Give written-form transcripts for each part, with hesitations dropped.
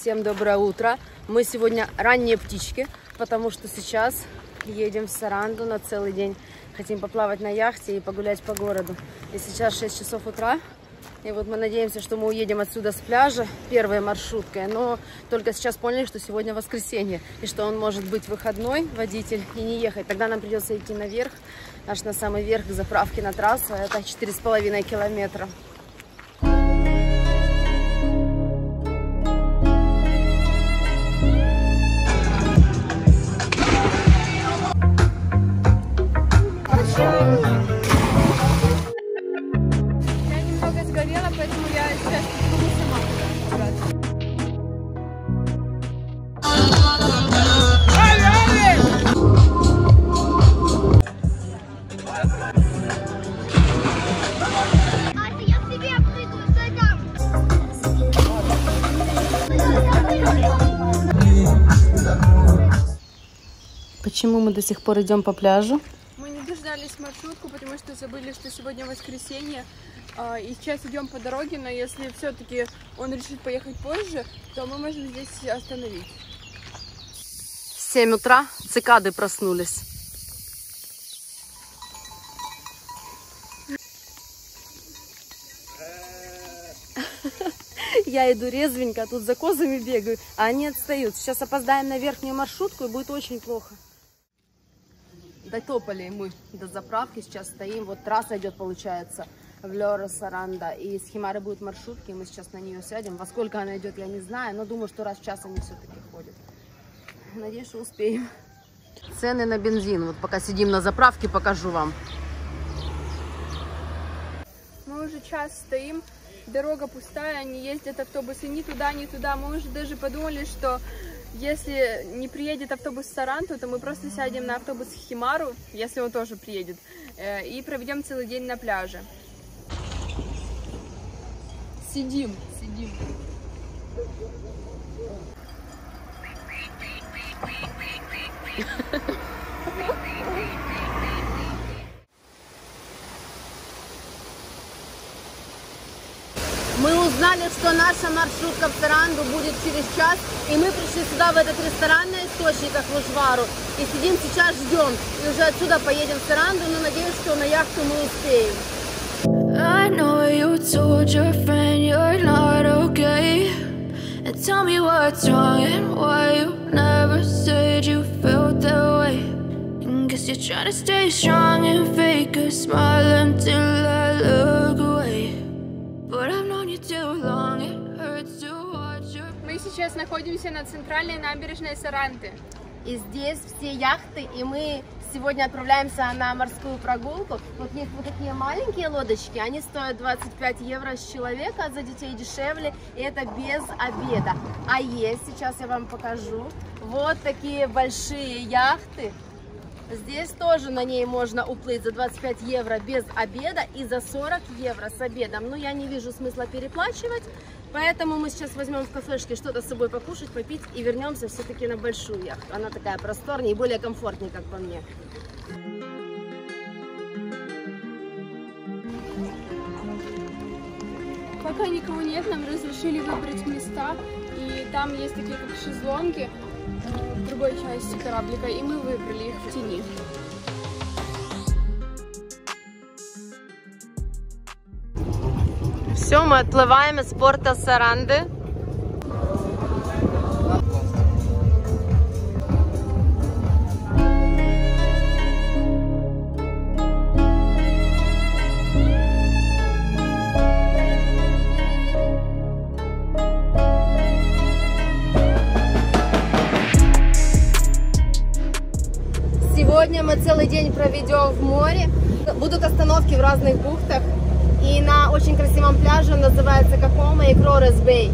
Всем доброе утро. Мы сегодня ранние птички, потому что сейчас едем в Саранду на целый день. Хотим поплавать на яхте и погулять по городу. И сейчас 6 часов утра. И вот мы надеемся, что мы уедем отсюда с пляжа первой маршруткой. Но только сейчас поняли, что сегодня воскресенье. И что он может быть выходной, водитель, и не ехать. Тогда нам придется идти наверх, аж на самый верх к заправке на трассу. Это 4,5 километра. Почему мы до сих пор идем по пляжу? Мы не дождались маршрутку, потому что забыли, что сегодня воскресенье. И сейчас идем по дороге, но если все-таки он решит поехать позже, то мы можем здесь остановить. 7 утра, цикады проснулись. Я иду резвенько, тут за козами бегаю, а они отстают. Сейчас опоздаем на верхнюю маршрутку и будет очень плохо. До Тополи мы, до заправки сейчас стоим. Вот трасса идет, получается, в Лёра-Саранда. И с Химары будут маршрутки, мы сейчас на нее сядем. Во сколько она идет, я не знаю, но думаю, что раз в час они все-таки ходят. Надеюсь, что успеем. Цены на бензин. Вот пока сидим на заправке, покажу вам. Мы уже час стоим, дорога пустая, они ездят автобусы ни туда, ни туда. Мы уже даже подумали, что если не приедет автобус в Саранту, то мы просто сядем на автобус в Химару, если он тоже приедет, и проведем целый день на пляже. Сидим, сидим. Мы узнали, что наша маршрутка в Саранду будет через час, и мы пришли сюда, в этот ресторан на источниках в Ужвару, и сидим сейчас, ждем, и уже отсюда поедем в Саранду, но надеюсь, что на яхту мы успеем. I know you told your friend you're not okay, and tell me what's wrong and why you never said you felt that way. And guess you're trying to stay strong and fake a smile until I look away. But I've known you too long, it hurts to watch your... Мы сейчас находимся на центральной набережной Саранты. И здесь все яхты, и мы сегодня отправляемся на морскую прогулку. Вот есть вот такие маленькие лодочки, они стоят 25 евро с человека, а за детей дешевле, и это без обеда. А есть, сейчас я вам покажу, вот такие большие яхты. Здесь тоже на ней можно уплыть за 25 евро без обеда и за 40 евро с обедом. Но я не вижу смысла переплачивать, поэтому мы сейчас возьмем в кафешке что-то с собой покушать, попить и вернемся все-таки на большую яхту. Она такая просторнее и более комфортнее, как по мне. Пока никого нет, нам разрешили выбрать места. И там есть такие как шезлонги в другой части кораблика, и мы выбрали их в тени. Все, мы отплываем из порта Саранды. Сегодня мы целый день проведем в море. Будут остановки в разных бухтах. И на очень красивом пляже, он называется Какома и Krorëz Bay.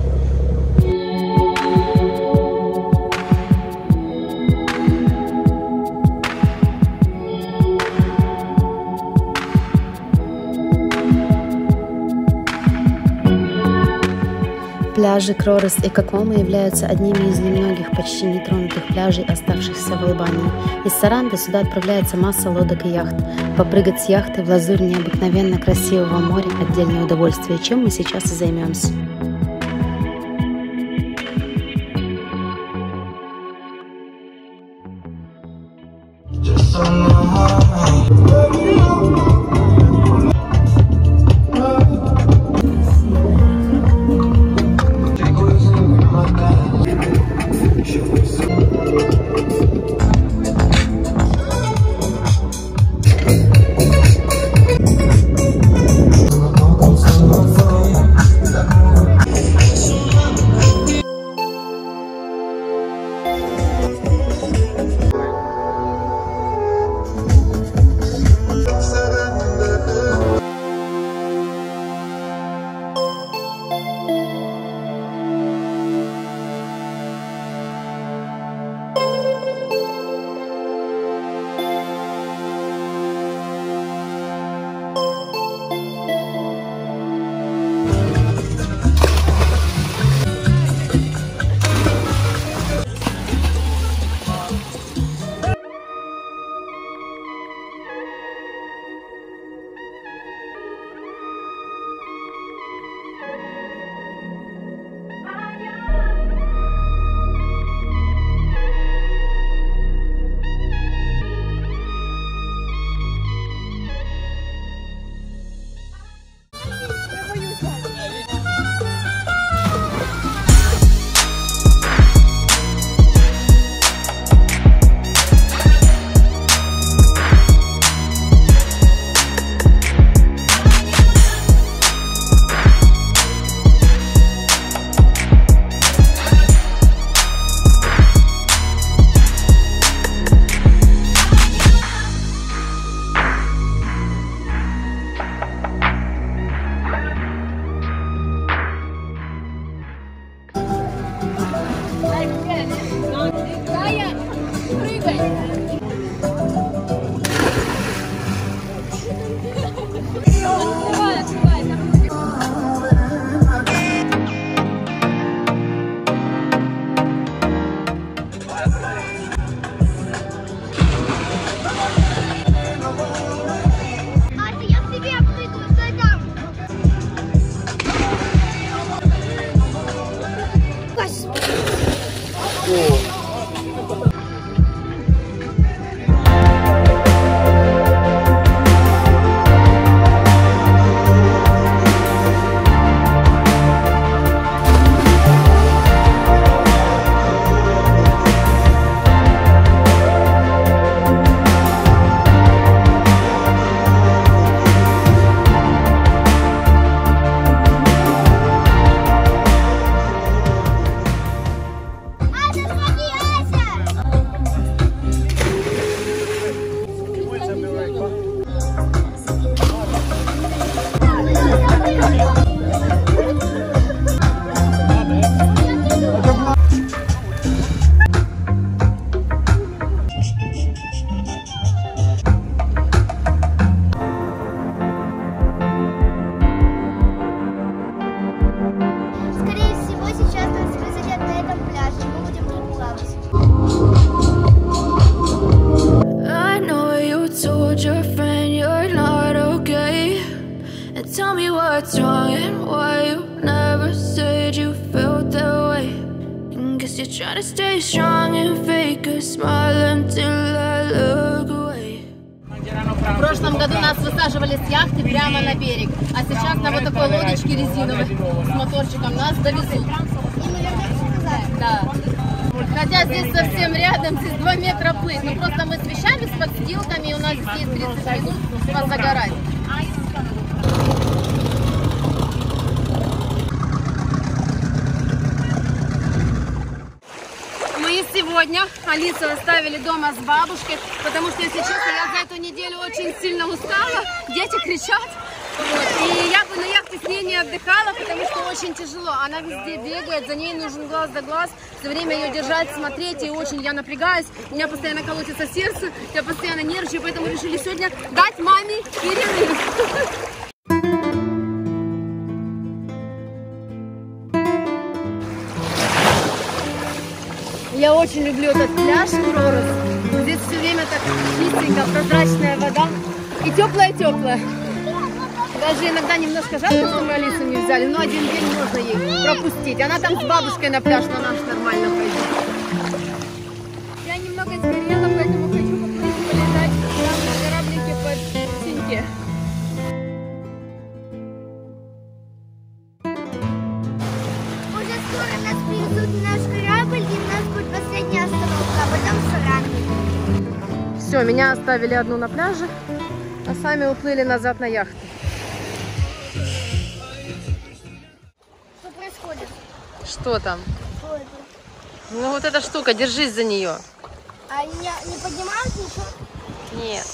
Пляжи Крорес и Какома являются одними из немногих почти нетронутых пляжей, оставшихся в Албании. Из Саранды сюда отправляется масса лодок и яхт. Попрыгать с яхты в лазурь необыкновенно красивого моря – отдельное удовольствие, чем мы сейчас и займемся. В прошлом году нас высаживали с яхты прямо на берег, а сейчас на вот такой лодочке резиновой с моторчиком нас довезут. Да. Хотя здесь совсем рядом, здесь 2 метра плыть, но просто мы с вещами, с подстилками, и у нас здесь 30 минут позагорать. Сегодня Алису оставили дома с бабушкой, потому что, если честно, я за эту неделю очень сильно устала, дети кричат, и я бы на яхте с ней не отдыхала, потому что очень тяжело, она везде бегает, за ней нужен глаз за глаз, все время ее держать, смотреть, и очень я напрягаюсь, у меня постоянно колотится сердце, я постоянно нервничаю, поэтому решили сегодня дать маме перерыв. Я очень люблю этот пляж Krorëz. Здесь все время так чистенько, прозрачная вода. И теплая-теплая. Даже иногда немножко жалко, что мы Алису не взяли, но один день можно ей пропустить. Она там с бабушкой на пляж, но наш нормально пойдет. Я немного сгорела, поэтому хочу поплыть, полежать. скоро нас привезут на наш корабль, и у нас будет последняя остановка, а потом Саранда. Все, меня оставили одну на пляже, а сами уплыли назад на яхту. Что происходит? Что там? Что это? Ну вот эта штука, держись за нее. А не поднимают ничего? Нет.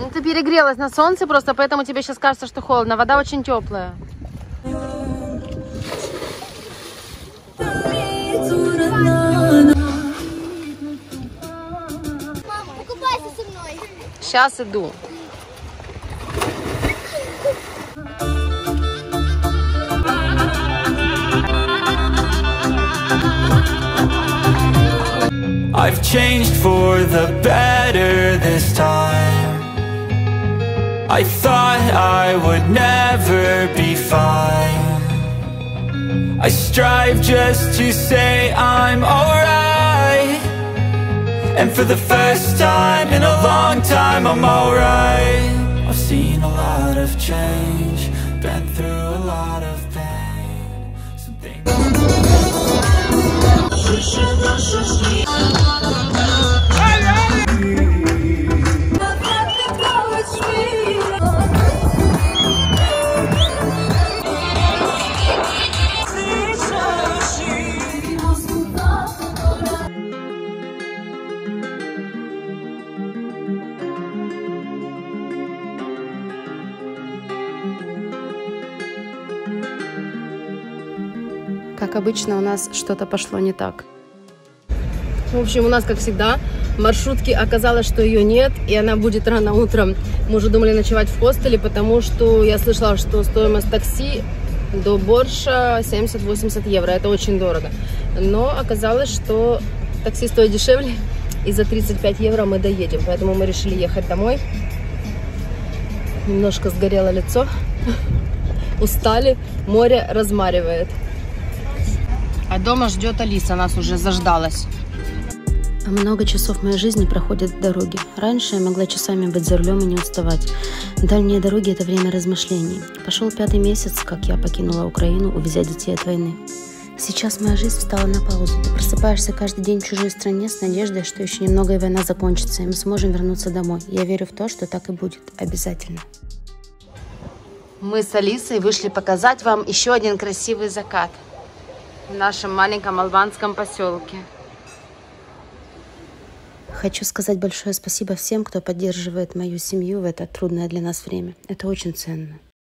Ну, ты перегрелась на солнце просто, поэтому тебе сейчас кажется, что холодно. Вода очень теплая. Мама, покупайся со мной. Сейчас иду. I've changed for the better this time. I thought I would never be fine. I strive just to say I'm alright. And for the first time in a long time I'm alright. I've seen a lot of change, been through a lot of pain. Some things... Как обычно, у нас что-то пошло не так. В общем, у нас, как всегда, маршрутки оказалось, что ее нет, и она будет рано утром. Мы уже думали ночевать в хостеле, потому что я слышала, что стоимость такси до Борша 70-80 евро. Это очень дорого. Но оказалось, что такси стоит дешевле, и за 35 евро мы доедем. Поэтому мы решили ехать домой. Немножко сгорело лицо. Устали, море размаривает. А дома ждет Алиса, нас уже заждалась. Много часов моей жизни проходит в дороге. Раньше я могла часами быть за рулем и не уставать. Дальние дороги – это время размышлений. Пошел 5-й месяц, как я покинула Украину, увезя детей от войны. Сейчас моя жизнь встала на паузу. Ты просыпаешься каждый день в чужой стране с надеждой, что еще немного и война закончится, и мы сможем вернуться домой. Я верю в то, что так и будет. Обязательно. Мы с Алисой вышли показать вам еще один красивый закат в нашем маленьком албанском поселке. Хочу сказать большое спасибо всем, кто поддерживает мою семью в это трудное для нас время. Это очень ценно.